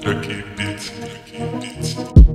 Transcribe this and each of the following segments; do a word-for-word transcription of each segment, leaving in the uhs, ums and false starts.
Traki Beatz, Traki Beatz.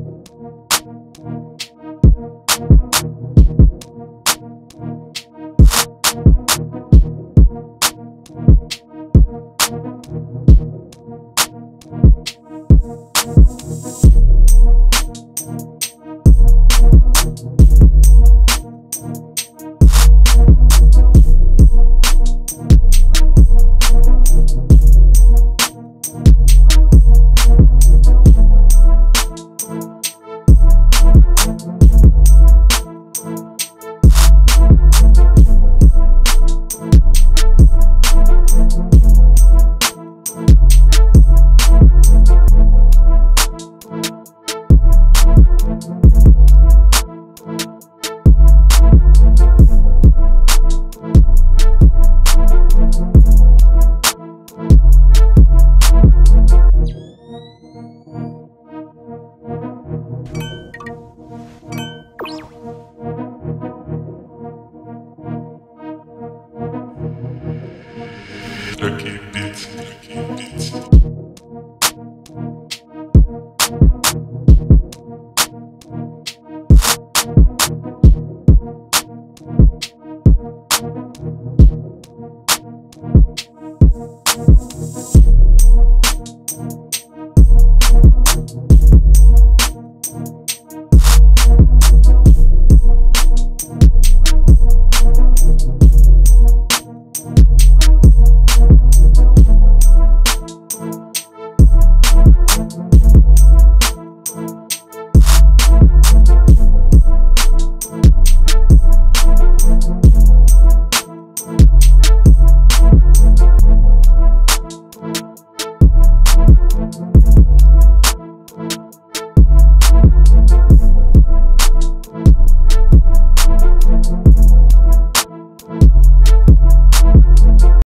Traki.